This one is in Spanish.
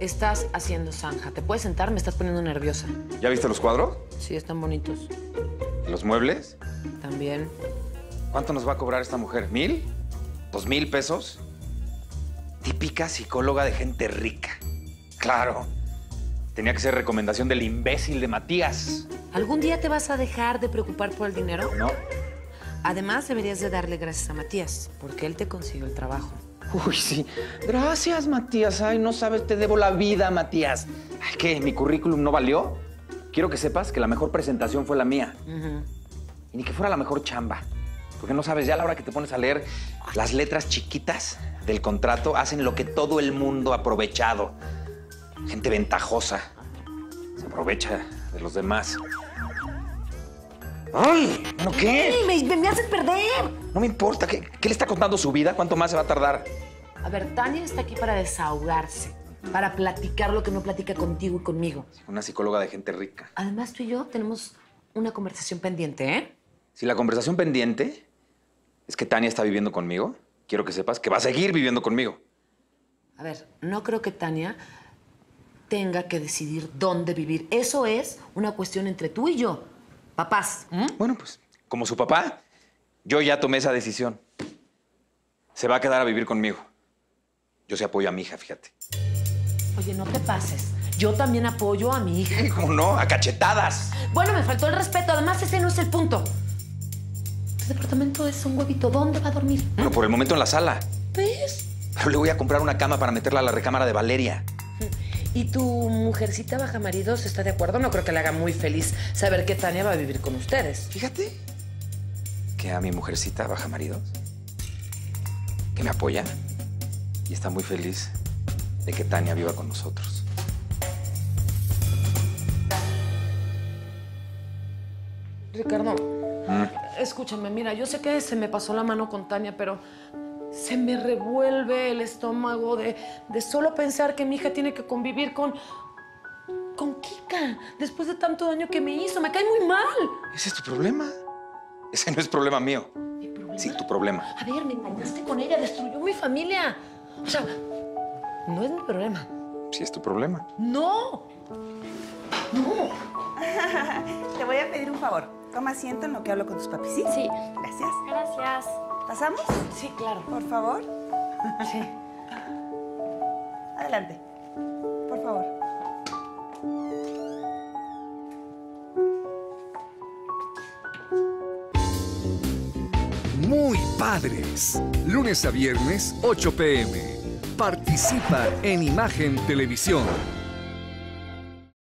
estás haciendo zanja. ¿Te puedes sentar? Me estás poniendo nerviosa. ¿Ya viste los cuadros? Sí, están bonitos. ¿Los muebles? También. ¿Cuánto nos va a cobrar esta mujer? ¿1000? ¿2000 pesos? Típica psicóloga de gente rica. Claro. Tenía que ser recomendación del imbécil de Matías. ¿Algún día te vas a dejar de preocupar por el dinero? No. Además, deberías de darle gracias a Matías, porque él te consiguió el trabajo. Uy, sí. Gracias, Matías. Ay, no sabes, te debo la vida, Matías. Ay, ¿qué? ¿Mi currículum no valió? Quiero que sepas que la mejor presentación fue la mía. Y ni que fuera la mejor chamba. Porque no sabes, ya a la hora que te pones a leer las letras chiquitas del contrato, hacen lo que todo el mundo ha aprovechado. Gente ventajosa. Se aprovecha de los demás. ¡Ay! ¿Pero qué? Ay, me haces perder. No me importa. ¿Qué le está contando su vida? ¿Cuánto más se va a tardar? A ver, Tania está aquí para desahogarse, para platicar lo que no platica contigo y conmigo. Una psicóloga de gente rica. Además, tú y yo tenemos una conversación pendiente, ¿eh? Si la conversación pendiente es que Tania está viviendo conmigo, quiero que sepas que va a seguir viviendo conmigo. A ver, no creo que Tania tenga que decidir dónde vivir. Eso es una cuestión entre tú y yo. Papás. Bueno, pues, como su papá, yo ya tomé esa decisión. Se va a quedar a vivir conmigo. Yo sí apoyo a mi hija, fíjate. Oye, no te pases. Yo también apoyo a mi hija. ¿Cómo no? A cachetadas. Bueno, me faltó el respeto. Además, ese no es el punto. Tu departamento es un huevito. ¿Dónde va a dormir? Bueno, por el momento en la sala. ¿Ves? Pero le voy a comprar una cama para meterla a la recámara de Valeria. ¿Y tu mujercita baja maridos está de acuerdo? No creo que le haga muy feliz saber que Tania va a vivir con ustedes. Fíjate que a mi mujercita baja maridos, que me apoya y está muy feliz de que Tania viva con nosotros. Ricardo, escúchame, mira, yo sé que se me pasó la mano con Tania, pero... se me revuelve el estómago de solo pensar que mi hija tiene que convivir con Kika después de tanto daño que me hizo. Me cae muy mal. Ese es tu problema. Ese no es problema mío. ¿Mi problema? Sí, tu problema. A ver, me engañaste con ella, destruyó mi familia. O sea, no es mi problema. Sí, es tu problema. ¡No! ¡No! Te voy a pedir un favor. Toma asiento en lo que hablo con tus papis. ¿Sí? Sí. Gracias. Gracias. ¿Pasamos? Sí, claro. Por favor. Sí. Adelante. Por favor. Muy padres. Lunes a viernes, 8 p.m. Participa en Imagen Televisión.